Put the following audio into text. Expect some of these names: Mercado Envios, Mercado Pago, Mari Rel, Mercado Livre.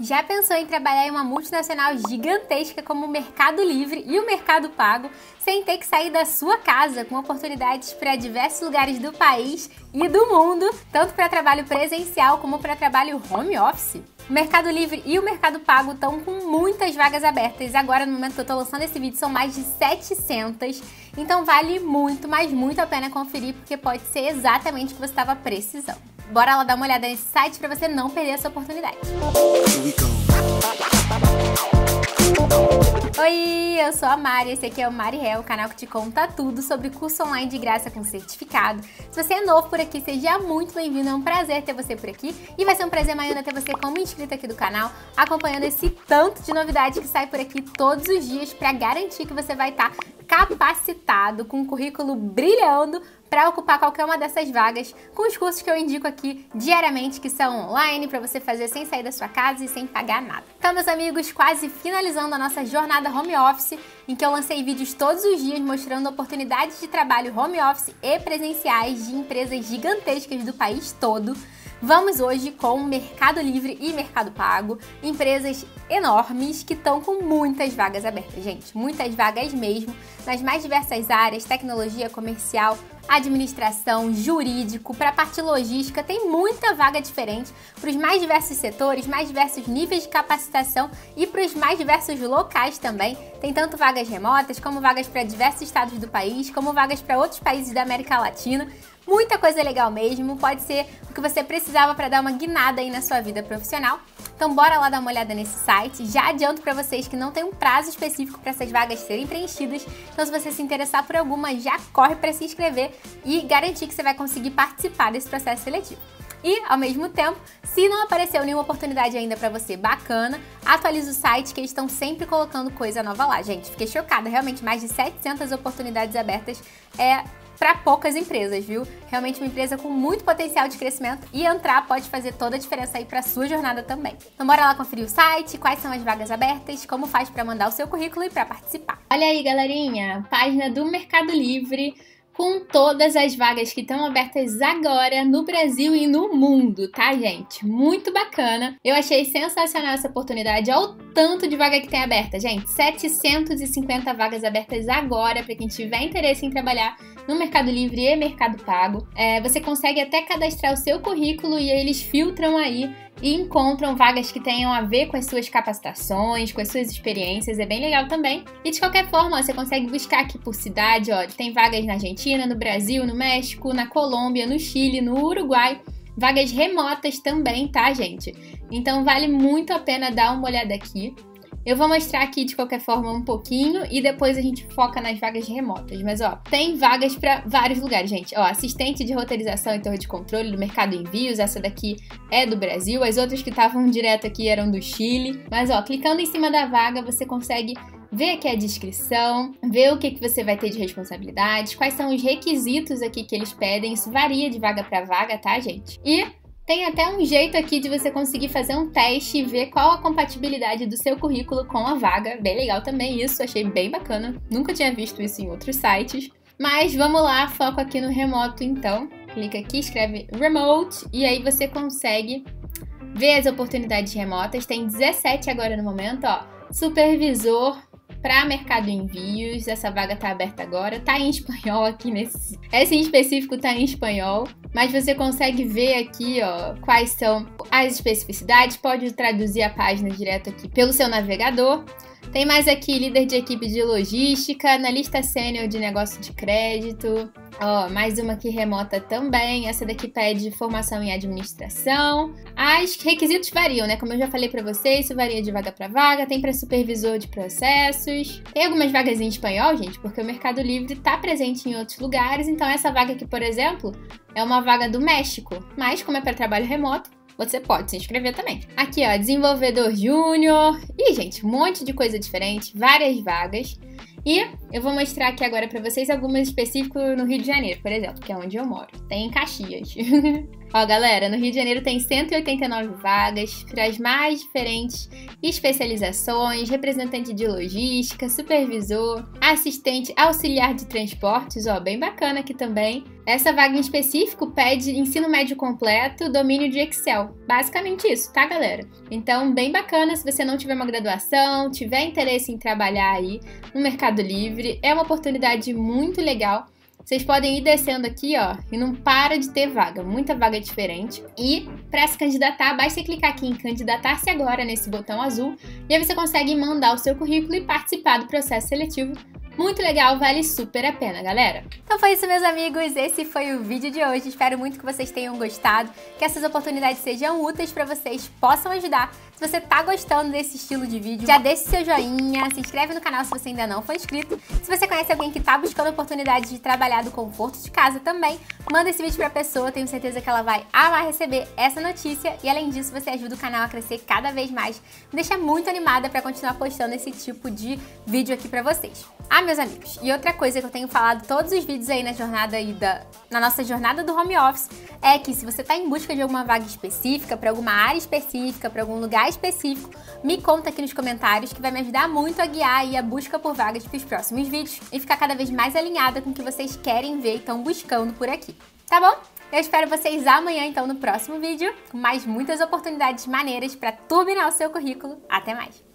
Já pensou em trabalhar em uma multinacional gigantesca como o Mercado Livre e o Mercado Pago, sem ter que sair da sua casa, com oportunidades para diversos lugares do país e do mundo, tanto para trabalho presencial como para trabalho home office? O Mercado Livre e o Mercado Pago estão com muitas vagas abertas. Agora, no momento que eu estou lançando esse vídeo, são mais de 700. Então vale muito, mas muito a pena conferir, porque pode ser exatamente o que você estava precisando. Bora lá dar uma olhada nesse site para você não perder essa oportunidade. Oi, eu sou a Mari, esse aqui é o Mari Rel, o canal que te conta tudo sobre curso online de graça com certificado. Se você é novo por aqui, seja muito bem-vindo, é um prazer ter você por aqui e vai ser um prazer maior ter você como inscrito aqui do canal, acompanhando esse tanto de novidade que sai por aqui todos os dias para garantir que você vai estar capacitado, com um currículo brilhando, para ocupar qualquer uma dessas vagas, com os cursos que eu indico aqui diariamente, que são online, para você fazer sem sair da sua casa e sem pagar nada. Então, meus amigos, quase finalizando a nossa jornada home office, em que eu lancei vídeos todos os dias mostrando oportunidades de trabalho home office e presenciais de empresas gigantescas do país todo. Vamos hoje com Mercado Livre e Mercado Pago, empresas enormes que estão com muitas vagas abertas, gente, muitas vagas mesmo, nas mais diversas áreas, tecnologia, comercial, administração, jurídico, para a parte logística, tem muita vaga diferente para os mais diversos setores, mais diversos níveis de capacitação e para os mais diversos locais também. Tem tanto vagas remotas, como vagas para diversos estados do país, como vagas para outros países da América Latina. Muita coisa legal mesmo, pode ser o que você precisava para dar uma guinada aí na sua vida profissional. Então bora lá dar uma olhada nesse site. Já adianto para vocês que não tem um prazo específico para essas vagas serem preenchidas, então se você se interessar por alguma, já corre para se inscrever e garantir que você vai conseguir participar desse processo seletivo. E, ao mesmo tempo, se não apareceu nenhuma oportunidade ainda pra você bacana, atualiza o site, que eles estão sempre colocando coisa nova lá. Gente, fiquei chocada, realmente mais de 700 oportunidades abertas para poucas empresas, viu? Realmente uma empresa com muito potencial de crescimento, e entrar pode fazer toda a diferença aí para sua jornada também. Então bora lá conferir o site, quais são as vagas abertas, como faz para mandar o seu currículo e para participar. Olha aí, galerinha, página do Mercado Livre, com todas as vagas que estão abertas agora no Brasil e no mundo, tá, gente? Muito bacana. Eu achei sensacional essa oportunidade. Olha o tanto de vaga que tem aberta, gente. 750 vagas abertas agora para quem tiver interesse em trabalhar no Mercado Livre e Mercado Pago. Você consegue até cadastrar o seu currículo e aí eles filtram aí e encontram vagas que tenham a ver com as suas capacitações, com as suas experiências, é bem legal também. E de qualquer forma, ó, você consegue buscar aqui por cidade, ó, tem vagas na Argentina, no Brasil, no México, na Colômbia, no Chile, no Uruguai, vagas remotas também, tá, gente? Então vale muito a pena dar uma olhada aqui. Eu vou mostrar aqui de qualquer forma um pouquinho e depois a gente foca nas vagas remotas. Mas ó, tem vagas para vários lugares, gente. Ó, assistente de roteirização e torre de controle do Mercado Envios, essa daqui é do Brasil. As outras que estavam direto aqui eram do Chile. Mas ó, clicando em cima da vaga você consegue ver aqui a descrição, ver o que você vai ter de responsabilidade, quais são os requisitos aqui que eles pedem. Isso varia de vaga para vaga, tá, gente? E tem até um jeito aqui de você conseguir fazer um teste e ver qual a compatibilidade do seu currículo com a vaga. Bem legal também isso, achei bem bacana. Nunca tinha visto isso em outros sites. Mas vamos lá, foco aqui no remoto então. Clica aqui, escreve remote e aí você consegue ver as oportunidades remotas. Tem 17 agora no momento, ó. Supervisor para Mercado Envios, essa vaga tá aberta agora, tá em espanhol aqui nesse... Essa em específico tá em espanhol, mas você consegue ver aqui, ó, quais são as especificidades, pode traduzir a página direto aqui pelo seu navegador. Tem mais aqui, líder de equipe de logística, analista sênior de negócio de crédito, ó, mais uma aqui remota também, essa daqui pede formação em administração. Os requisitos variam, né, como eu já falei pra vocês, isso varia de vaga pra vaga, tem pra supervisor de processos, tem algumas vagas em espanhol, gente, porque o Mercado Livre tá presente em outros lugares, então essa vaga aqui, por exemplo, é uma vaga do México, mas como é pra trabalho remoto, você pode se inscrever também. Aqui, ó, desenvolvedor júnior. Ih, gente, um monte de coisa diferente, várias vagas. E eu vou mostrar aqui agora pra vocês algumas específicas no Rio de Janeiro, por exemplo, que é onde eu moro. Tem em Caxias. Ó, galera, no Rio de Janeiro tem 189 vagas para as mais diferentes especializações, representante de logística, supervisor, assistente auxiliar de transportes, ó, bem bacana aqui também. Essa vaga em específico pede ensino médio completo, domínio de Excel. Basicamente isso, tá, galera? Então, bem bacana se você não tiver uma graduação, tiver interesse em trabalhar aí no Mercado Livre, é uma oportunidade muito legal. Vocês podem ir descendo aqui, ó, e não para de ter vaga, muita vaga diferente. E para se candidatar, basta clicar aqui em candidatar-se agora, nesse botão azul, e aí você consegue mandar o seu currículo e participar do processo seletivo. Muito legal, vale super a pena, galera. Então foi isso, meus amigos, esse foi o vídeo de hoje. Espero muito que vocês tenham gostado, que essas oportunidades sejam úteis para vocês, possam ajudar. Se você tá gostando desse estilo de vídeo, já deixa o seu joinha, se inscreve no canal se você ainda não for inscrito. Se você conhece alguém que tá buscando oportunidade de trabalhar do conforto de casa também, manda esse vídeo pra pessoa, tenho certeza que ela vai amar receber essa notícia. E além disso, você ajuda o canal a crescer cada vez mais, me deixa muito animada pra continuar postando esse tipo de vídeo aqui pra vocês. Meus amigos, e outra coisa que eu tenho falado todos os vídeos aí na nossa jornada do home office, é que se você tá em busca de alguma vaga específica, pra alguma área específica, pra algum lugar específico, me conta aqui nos comentários, que vai me ajudar muito a guiar aí a busca por vagas pros próximos vídeos e ficar cada vez mais alinhada com o que vocês querem ver e estão buscando por aqui, tá bom? Eu espero vocês amanhã, então, no próximo vídeo, com mais muitas oportunidades maneiras pra turbinar o seu currículo. Até mais!